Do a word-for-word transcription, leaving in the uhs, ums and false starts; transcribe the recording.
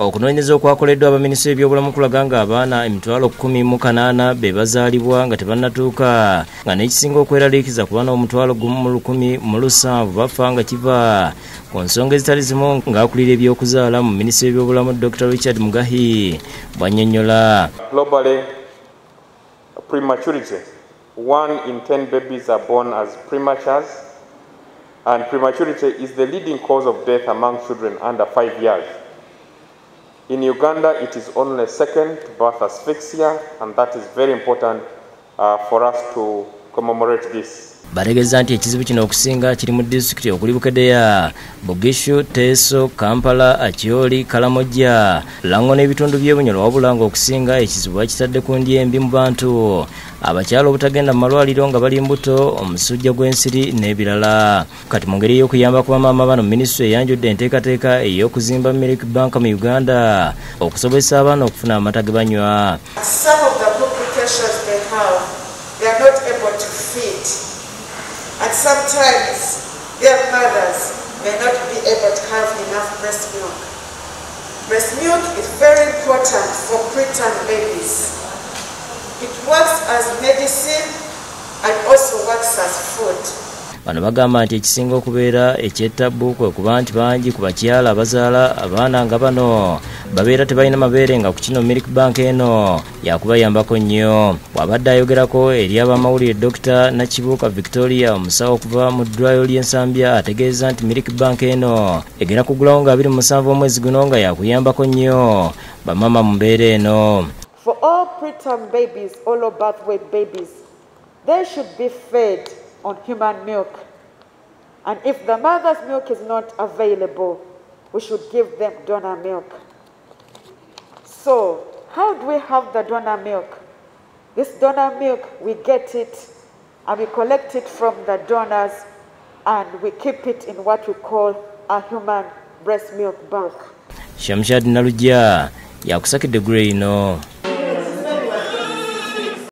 Okunoonyeza okwakoleddwa abaminisitule by'obulamu kulaga ng'abaana emitwalo kkumi mu kanaana be bazaalibwa nga tebannatuuka, nga n'ekisinga okweraliikiza ku baana omutwalo gumu mu lukumi mu lusanvu bafa nga kiva. Ku nsonga ezitali zimu ng'akulira eby'okuzaala mu minisitule by'obulamu Doctor Richard Mugahi bwannyonnyola. Globally, prematurity. One in ten babies are born as prematures, and prematurity is the leading cause of death among children under five years. In Uganda, it is only second to birth asphyxia, and that is very important uh, for us to commemorate this. Baregeza nti ekizibu kino okusinga kiri mu disitulikiti okulibukedeya Bugishu, Teso, Kampala, Akyoli, Karamoja, Lango n'ebitundu by'Ebunyoro wabula ng'okusinga ekizibu bakitadde ku ndya embi mu bantu abakyala obutagenda mu malwaliro nga bali mbuto, omusujja gw'ensiri n'ebirala. Kati mu ngeri y'okuyamba ku bamaama bano, minisitule eyanjudde enteekateeka ey'okuzimba Milk Bank mu Uganda okusobozesa abaana okufuna amata ge banywa. Sometimes their mothers may not be able to have enough breast milk. Breast milk is very important for preterm babies. It works as medicine and also works as food. Bano bagamba nti ekisinga okubeera eky'ettabu kwe kuba nti bangi ku bakyala abazaala abaana nga bano babeera tebalina mabeere, nga ku kino Milk Bank eno yakubayambako nnyo. Bw'abadde ayogerako eri abamawulire Doctor Nakibuuka Victoria, omusawo okuva mu ddwaliro ly'ensambya, ategeeza nti Milk Bank eno egenda kugulawo nga abiri musanvu omwezi guno nga yakuyambako nnyo bamaama mu mbeera eno. For all preterm babies, all birth weight babies, they should be fed on human milk, and if the mother's milk is not available, we should give them donor milk. So how do we have the donor milk? This donor milk, we get it and we collect it from the donors and we keep it in what we call a human breast milk bank. Shamshad Nalujia, yakusaki degree no.